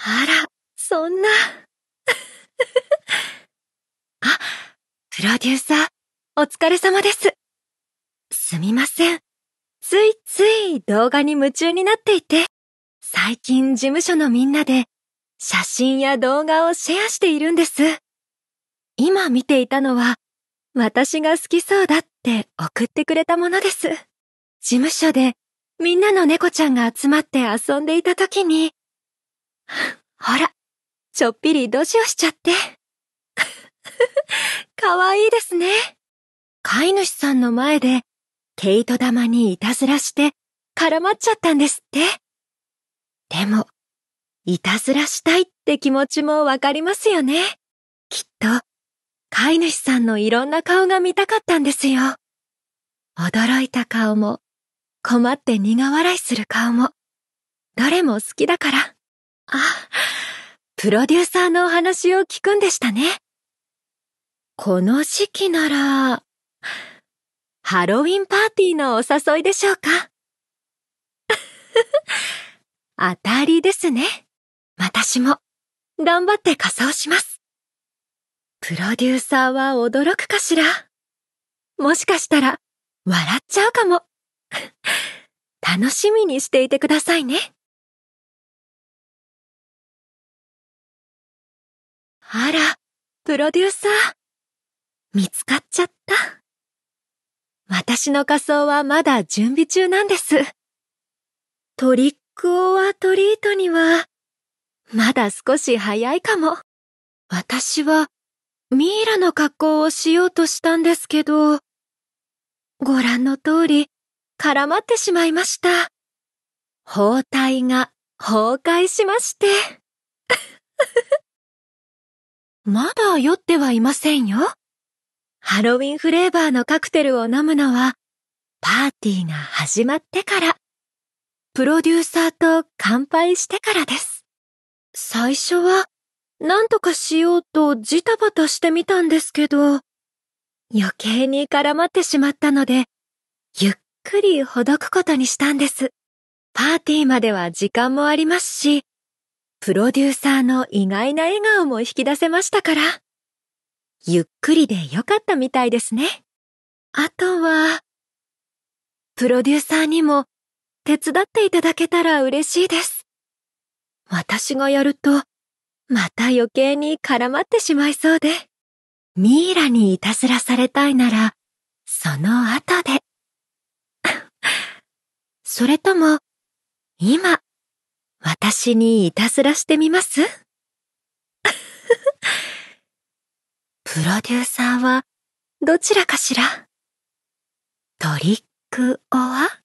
あら、そんな。あ、プロデューサー、お疲れ様です。すみません。ついつい動画に夢中になっていて、最近事務所のみんなで写真や動画をシェアしているんです。今見ていたのは、私が好きそうだって送ってくれたものです。事務所でみんなの猫ちゃんが集まって遊んでいた時に、ほら、ちょっぴりドジをしちゃって。かわいいですね。飼い主さんの前で、毛糸玉にいたずらして絡まっちゃったんですって。でも、いたずらしたいって気持ちもわかりますよね。きっと、飼い主さんのいろんな顔が見たかったんですよ。驚いた顔も、困って苦笑いする顔も、どれも好きだから。あ、プロデューサーのお話を聞くんでしたね。この時期なら、ハロウィンパーティーのお誘いでしょうか？当たりですね。私も、頑張って仮装します。プロデューサーは驚くかしら？もしかしたら、笑っちゃうかも。楽しみにしていてくださいね。あら、プロデューサー。見つかっちゃった。私の仮装はまだ準備中なんです。トリックオアトリートには、まだ少し早いかも。私は、ミイラの格好をしようとしたんですけど、ご覧の通り、絡まってしまいました。包帯が崩壊しまして。まだ酔ってはいませんよ。ハロウィンフレーバーのカクテルを飲むのは、パーティーが始まってから、プロデューサーと乾杯してからです。最初は、なんとかしようとジタバタしてみたんですけど、余計に絡まってしまったので、ゆっくりほどくことにしたんです。パーティーまでは時間もありますし、プロデューサーの意外な笑顔も引き出せましたから、ゆっくりでよかったみたいですね。あとは、プロデューサーにも手伝っていただけたら嬉しいです。私がやると、また余計に絡まってしまいそうで。ミイラにいたずらされたいなら、その後で。それとも、今、私にいたずらしてみます？プロデューサーは、どちらかしら？トリックオア？